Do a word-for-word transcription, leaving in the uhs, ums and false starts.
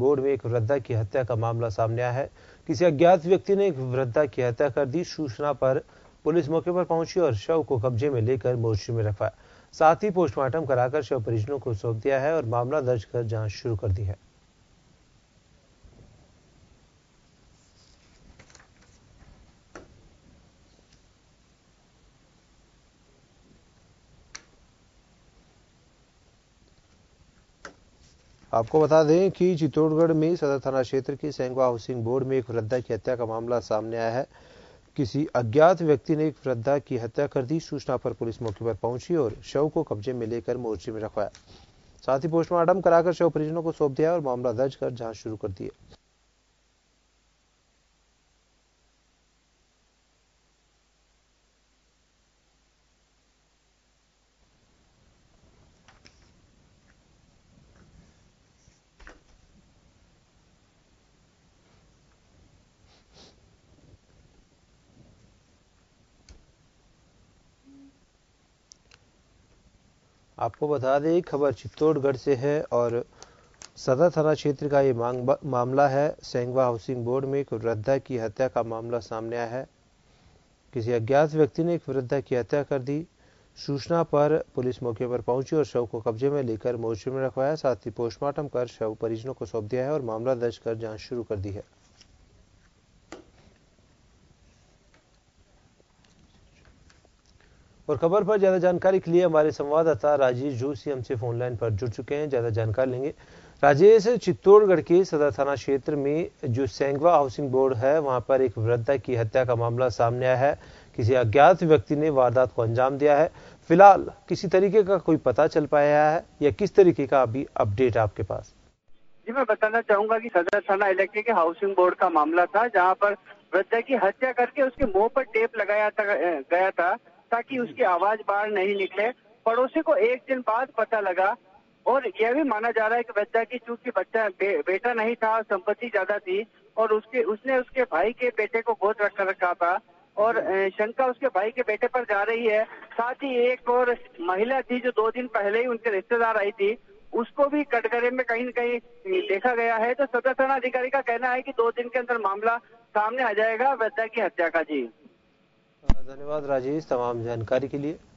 Board में एक वृद्धा की हत्या का मामला सामने आया है। किसी अज्ञात व्यक्ति ने एक वृद्धा की हत्या कर दी। सूचना पर पुलिस मौके पर पहुंची और शव को कब्जे में लेकर मोर्चरी में रखा। साथ ही पोस्टमार्टम कराकर शव परिजनों को सौंप दिया है और मामला दर्ज कर जांच शुरू कर दी है। आपको बता दें कि चित्तौड़गढ़ में सदर थाना क्षेत्र के सेंगवा हाउसिंग बोर्ड में एक वृद्धा की हत्या का मामला सामने आया है। किसी अज्ञात व्यक्ति ने एक वृद्धा की हत्या कर दी। सूचना पर पुलिस मौके पर पहुंची और शव को कब्जे में लेकर मोर्चे में रखवाया। साथ ही पोस्टमार्टम कराकर शव परिजनों को सौंप दिया और मामला दर्ज कर जांच शुरू कर दी है। आपको बता दें खबर चित्तौड़गढ़ से है और सदर थाना क्षेत्र का ये मांग मामला है। सेंगवा हाउसिंग बोर्ड में एक वृद्धा की हत्या का मामला सामने आया है। किसी अज्ञात व्यक्ति ने एक वृद्धा की हत्या कर दी। सूचना पर पुलिस मौके पर पहुंची और शव को कब्जे में लेकर मोर्चरी में रखवाया। साथ ही पोस्टमार्टम कर शव परिजनों को सौंप दिया है और मामला दर्ज कर जाँच शुरू कर दी है। और खबर पर ज्यादा जानकारी के लिए हमारे संवाददाता राजीव जोशी हमसे फोन लाइन पर जुड़ चुके हैं। ज्यादा जानकारी लेंगे। राजेश, चित्तौड़गढ़ के सदर थाना क्षेत्र में जो सेंगवा हाउसिंग बोर्ड है वहां पर एक वृद्धा की हत्या का मामला सामने आया है। किसी अज्ञात व्यक्ति ने वारदात को अंजाम दिया है। फिलहाल किसी तरीके का कोई पता चल पाया है या किस तरीके का अभी अपडेट आपके पास? जी, मैं बताना चाहूंगा कि सदर थाना इलाके के हाउसिंग बोर्ड का मामला था, जहाँ पर वृद्धा की हत्या करके उसके मुँह पर टेप लगाया गया था ताकि उसकी आवाज बाहर नहीं निकले। पड़ोसी को एक दिन बाद पता लगा और यह भी माना जा रहा है कि वृद्धा की चूंकि बच्चा बे, बेटा नहीं था, संपत्ति ज्यादा थी और उसके उसने उसके भाई के बेटे को गोद रखकर रखा था और शंका उसके भाई के बेटे पर जा रही है। साथ ही एक और महिला थी जो दो दिन पहले ही उनके रिश्तेदार आई थी, उसको भी कटघरे में कहीं न कहीं देखा गया है। तो सदर थाना अधिकारी का कहना है कि दो दिन के अंदर मामला सामने आ जाएगा वृद्धा की हत्या का। जी, धन्यवाद राजेश तमाम जानकारी के लिए।